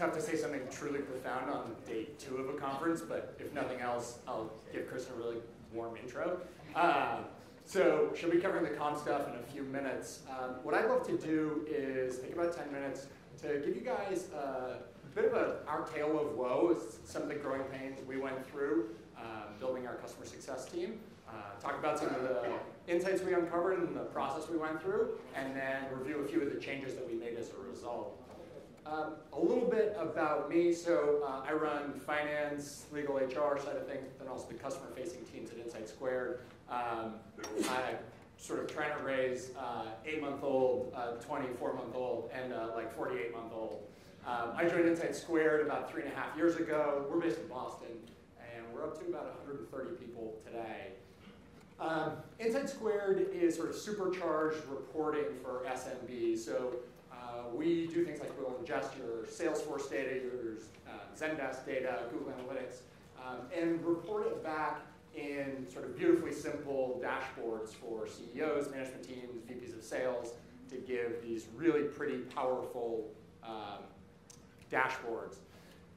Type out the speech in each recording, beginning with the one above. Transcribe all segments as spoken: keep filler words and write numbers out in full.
tough to say something truly profound on day two of a conference, but if nothing else, I'll give Kristen a really warm intro. Uh, so she'll be covering the comm stuff in a few minutes. Um, what I'd love to do is take about ten minutes to give you guys a bit of a, our tale of woe, some of the growing pains we went through uh, building our customer success team, uh, talk about some of the insights we uncovered and the process we went through, and then review a few of the changes that we made as a result. Um, a little bit about me. So uh, I run finance, legal, H R side of things, and also the customer-facing teams at Insight Squared. Um, I'm sort of trying to raise uh, eight-month-old, uh, twenty-four-month-old, and uh, like forty-eight-month-old. Um, I joined Insight Squared about three and a half years ago. We're based in Boston, and we're up to about one hundred thirty people today. Um, Insight Squared is sort of supercharged reporting for S M B. So Uh, we do things like we'll ingest your Salesforce data, your uh, Zendesk data, Google Analytics, um, and report it back in sort of beautifully simple dashboards for C E Os, management teams, V Ps of sales to give these really pretty powerful um, dashboards.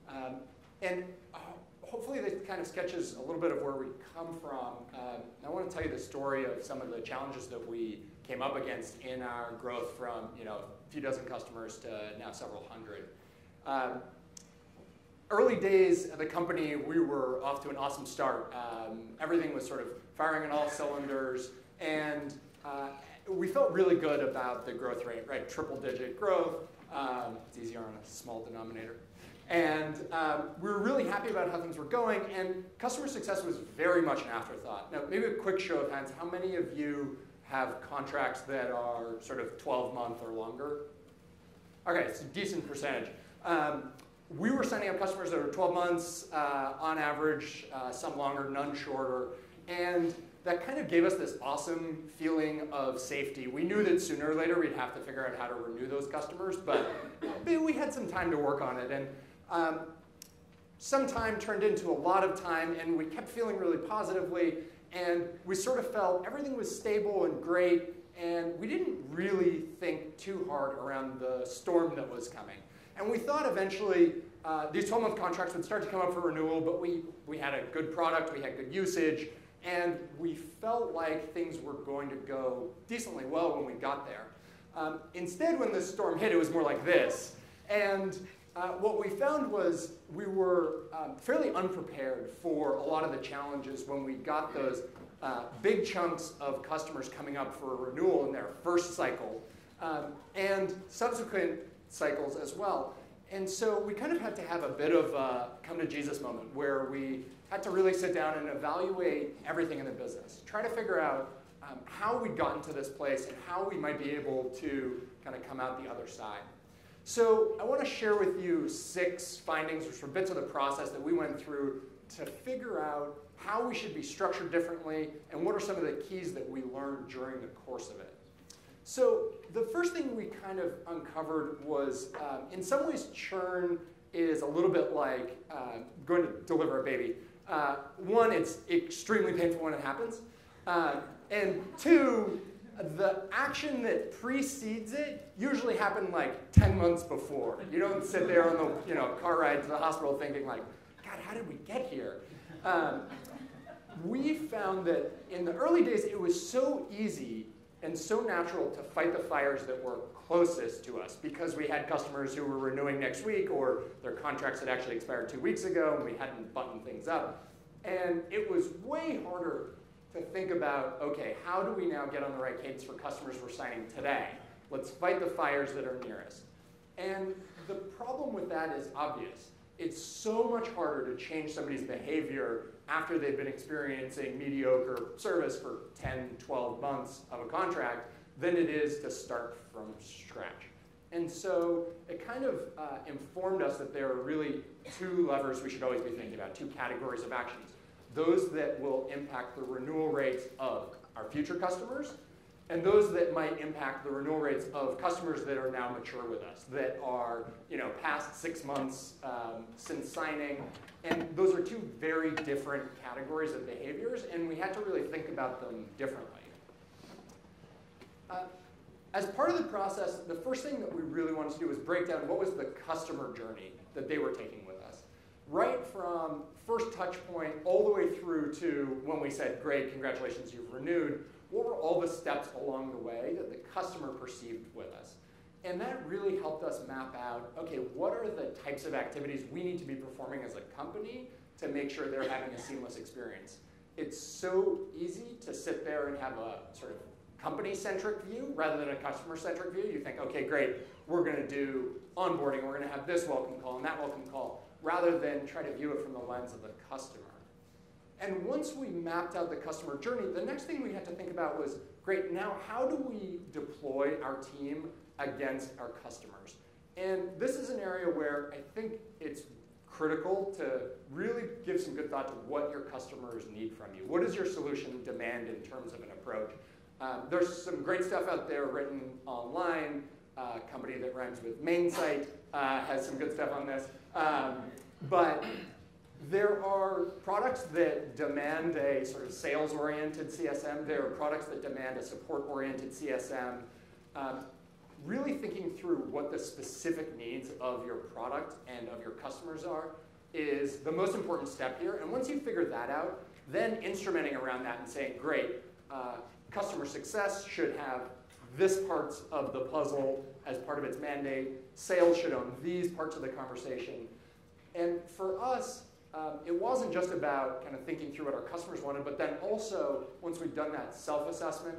Um, and uh, hopefully that kind of sketches a little bit of where we come from. Um, I want to tell you the story of some of the challenges that we came up against in our growth from, you know, a few dozen customers to now several hundred. Um, early days of the company, we were off to an awesome start. Um, everything was sort of firing on all cylinders, and uh, we felt really good about the growth rate, right? Triple digit growth. Um, it's easier on a small denominator. And um, we were really happy about how things were going, and customer success was very much an afterthought. Now, maybe a quick show of hands, how many of you have contracts that are sort of twelve month or longer? Okay, it's a decent percentage. Um, we were signing up customers that were twelve months uh, on average, uh, some longer, none shorter, and that kind of gave us this awesome feeling of safety. We knew that sooner or later we'd have to figure out how to renew those customers, but we had some time to work on it. And um, some time turned into a lot of time, and we kept feeling really positively. And we sort of felt everything was stable and great, and we didn't really think too hard around the storm that was coming. And we thought eventually uh, these twelve month contracts would start to come up for renewal, but we, we had a good product, we had good usage, and we felt like things were going to go decently well when we got there. Um, instead, when the storm hit, it was more like this. And Uh, what we found was we were um, fairly unprepared for a lot of the challenges when we got those uh, big chunks of customers coming up for a renewal in their first cycle um, and subsequent cycles as well. And so we kind of had to have a bit of a come to Jesus moment where we had to really sit down and evaluate everything in the business, try to figure out um, how we'd gotten to this place and how we might be able to kind of come out the other side. So I want to share with you six findings, which were bits of the process that we went through to figure out how we should be structured differently and what are some of the keys that we learned during the course of it. So the first thing we kind of uncovered was um, in some ways churn is a little bit like uh, going to deliver a baby. Uh, one, it's extremely painful when it happens. Uh, and two, the action that precedes it usually happened like ten months before. You don't sit there on the you know, car ride to the hospital thinking like, God, how did we get here? Um, we found that in the early days, it was so easy and so natural to fight the fires that were closest to us because we had customers who were renewing next week or their contracts had actually expired two weeks ago and we hadn't buttoned things up. And it was way harder to think about, okay, how do we now get on the right cadence for customers we're signing today? Let's fight the fires that are nearest. And the problem with that is obvious. It's so much harder to change somebody's behavior after they've been experiencing mediocre service for ten, twelve months of a contract than it is to start from scratch. And so it kind of uh, informed us that there are really two levers we should always be thinking about, two categories of actions. Those that will impact the renewal rates of our future customers, and those that might impact the renewal rates of customers that are now mature with us, that are you know, past six months um, since signing. And those are two very different categories of behaviors, and we had to really think about them differently. Uh, as part of the process, the first thing that we really wanted to do was break down what was the customer journey that they were taking with us. Right from first touch point all the way through to when we said, great, congratulations, you've renewed, what were all the steps along the way that the customer perceived with us? And that really helped us map out, okay, what are the types of activities we need to be performing as a company to make sure they're having a seamless experience? It's so easy to sit there and have a sort of company-centric view rather than a customer-centric view. You think, okay, great, we're gonna do onboarding, we're gonna have this welcome call and that welcome call, rather than try to view it from the lens of the customer. And once we mapped out the customer journey, the next thing we had to think about was, great, now how do we deploy our team against our customers? And this is an area where I think it's critical to really give some good thought to what your customers need from you. What does your solution demand in terms of an approach? Um, there's some great stuff out there written online. Uh, a company that rhymes with MainSight uh, has some good stuff on this. Um, but there are products that demand a sort of sales-oriented C S M. There are products that demand a support-oriented C S M. Um, really thinking through what the specific needs of your product and of your customers are is the most important step here. And once you figure that out, then instrumenting around that and saying, great, uh, customer success should have this parts of the puzzle as part of its mandate. Sales should own these parts of the conversation. And for us, um, it wasn't just about kind of thinking through what our customers wanted, but then also, once we'd done that self-assessment,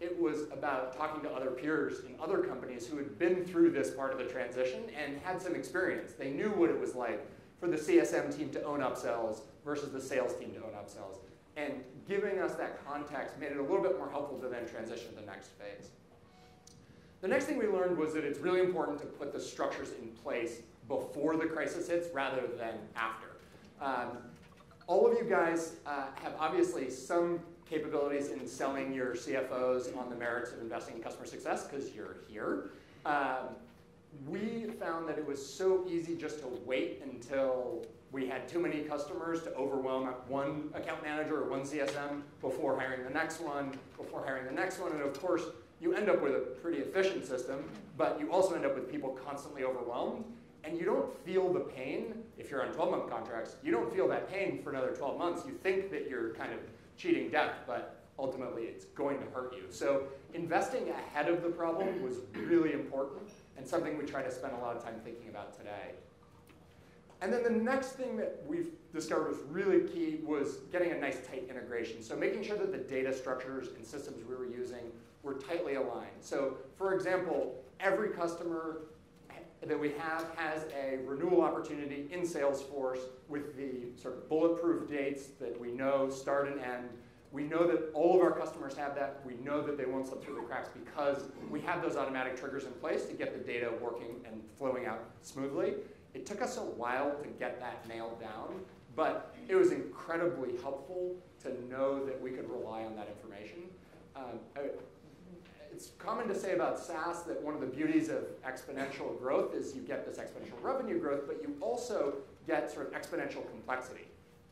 it was about talking to other peers in other companies who had been through this part of the transition and had some experience. They knew what it was like for the C S M team to own upsells versus the sales team to own upsells. And giving us that context made it a little bit more helpful to then transition to the next phase. The next thing we learned was that it's really important to put the structures in place before the crisis hits rather than after. Um, all of you guys uh, have obviously some capabilities in selling your C F Os on the merits of investing in customer success because you're here. Um, we found that it was so easy just to wait until we had too many customers to overwhelm one account manager or one C S M before hiring the next one, before hiring the next one, and of course, you end up with a pretty efficient system, but you also end up with people constantly overwhelmed, and you don't feel the pain. If you're on twelve-month contracts, you don't feel that pain for another twelve months. You think that you're kind of cheating death, but ultimately it's going to hurt you. So investing ahead of the problem was really important and something we try to spend a lot of time thinking about today. And then the next thing that we've discovered was really key was getting a nice tight integration. So making sure that the data structures and systems we were using were tightly aligned. So for example, every customer that we have has a renewal opportunity in Salesforce with the sort of bulletproof dates that we know start and end. We know that all of our customers have that. We know that they won't slip through the cracks because we have those automatic triggers in place to get the data working and flowing out smoothly. It took us a while to get that nailed down, but it was incredibly helpful to know that we could rely on that information. Um, it's common to say about SaaS that one of the beauties of exponential growth is you get this exponential revenue growth, but you also get sort of exponential complexity.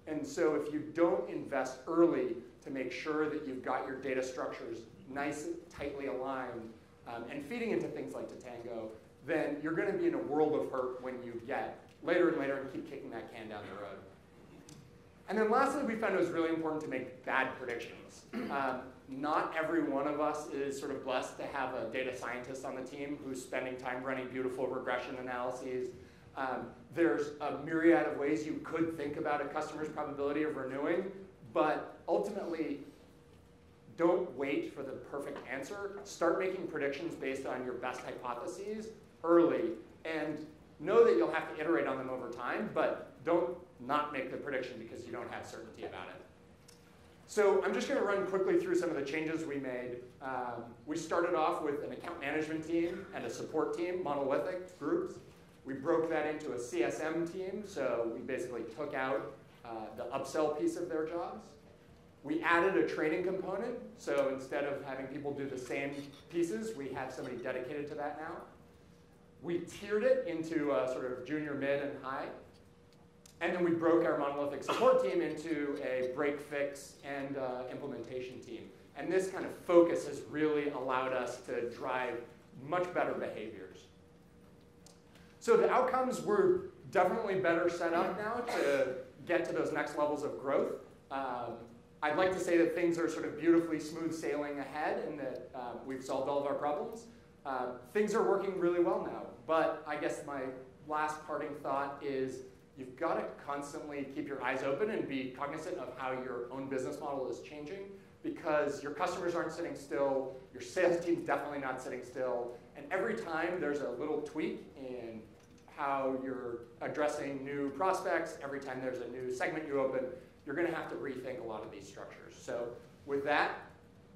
And so if you don't invest early to make sure that you've got your data structures nice and tightly aligned um, and feeding into things like Totango, then you're going to be in a world of hurt when you get later and later and keep kicking that can down the road. And then lastly, we found it was really important to make bad predictions. Um, Not every one of us is sort of blessed to have a data scientist on the team who's spending time running beautiful regression analyses. Um, there's a myriad of ways you could think about a customer's probability of renewing, but ultimately, don't wait for the perfect answer. Start making predictions based on your best hypotheses early, and know that you'll have to iterate on them over time, but don't not make the prediction because you don't have certainty about it. So I'm just going to run quickly through some of the changes we made. Um, we started off with an account management team and a support team, monolithic groups. We broke that into a C S M team, so we basically took out uh, the upsell piece of their jobs. We added a training component, so instead of having people do the same pieces, we have somebody dedicated to that now. We tiered it into uh, sort of junior, mid, and high. And then we broke our monolithic support team into a break, fix, and uh, implementation team. And this kind of focus has really allowed us to drive much better behaviors. So the outcomes were definitely better set up now to get to those next levels of growth. Um, I'd like to say that things are sort of beautifully smooth sailing ahead and that uh, we've solved all of our problems. Uh, things are working really well now, but I guess my last parting thought is you've got to constantly keep your eyes open and be cognizant of how your own business model is changing, because your customers aren't sitting still, your sales team's definitely not sitting still, and every time there's a little tweak in how you're addressing new prospects, every time there's a new segment you open, you're going to have to rethink a lot of these structures. So with that,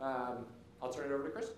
um, I'll turn it over to Chris.